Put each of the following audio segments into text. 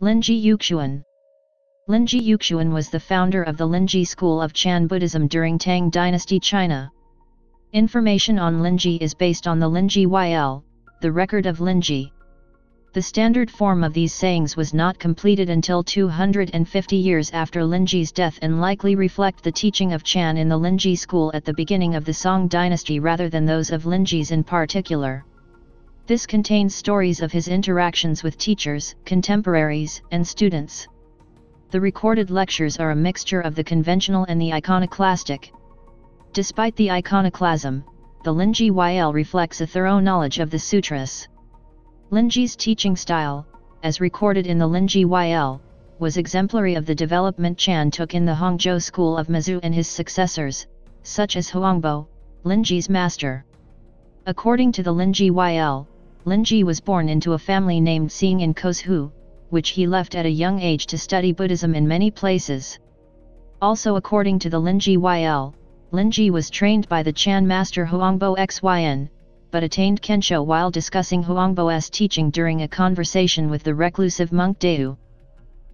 Linji Yixuan. Linji Yixuan was the founder of the Linji school of Chan Buddhism during Tang Dynasty China. Information on Linji is based on the Linji Yl, the record of Linji. The standard form of these sayings was not completed until 250 years after Linji's death and likely reflect the teaching of Chan in the Linji school at the beginning of the Song Dynasty rather than those of Linji's in particular. This contains stories of his interactions with teachers, contemporaries, and students. The recorded lectures are a mixture of the conventional and the iconoclastic. Despite the iconoclasm, the Linji Yl reflects a thorough knowledge of the sutras. Linji's teaching style, as recorded in the Linji Yl, was exemplary of the development Chan took in the Hongzhou school of Mazu and his successors, such as Huangbo, Linji's master. According to the Linji Yl, Linji was born into a family named Xing in Kozhu, which he left at a young age to study Buddhism in many places. Also according to the Linji Yl, Linji was trained by the Chan master Huangbo Xuyin, but attained Kensho while discussing Huangbo's teaching during a conversation with the reclusive monk Dayu.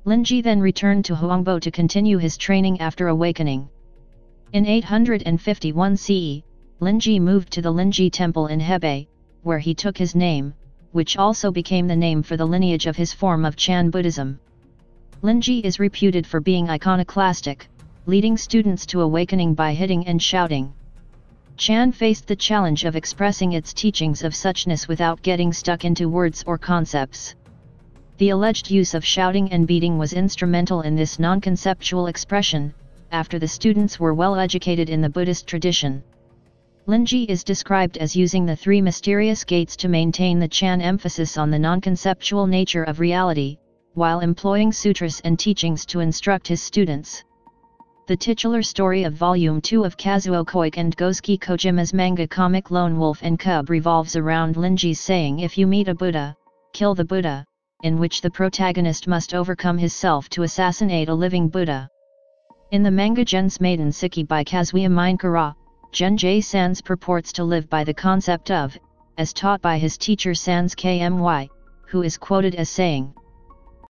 Linji then returned to Huangbo to continue his training after awakening. In 851 CE, Linji moved to the Linji Temple in Hebei, where he took his name, which also became the name for the lineage of his form of Chan Buddhism. Linji is reputed for being iconoclastic, leading students to awakening by hitting and shouting. Chan faced the challenge of expressing its teachings of suchness without getting stuck into words or concepts. The alleged use of shouting and beating was instrumental in this non-conceptual expression, after the students were well educated in the Buddhist tradition. Linji is described as using the three mysterious gates to maintain the Chan emphasis on the non-conceptual nature of reality, while employing sutras and teachings to instruct his students. The titular story of Volume 2 of Kazuo Koike and Gosuke Kojima's manga comic Lone Wolf and Cub revolves around Linji's saying "If you meet a Buddha, kill the Buddha," in which the protagonist must overcome his self to assassinate a living Buddha. In the manga Gen's Maiden Siki by Kazuya Minekura, Gen J. Sans purports to live by the concept of, as taught by his teacher Sans Kmy, who is quoted as saying,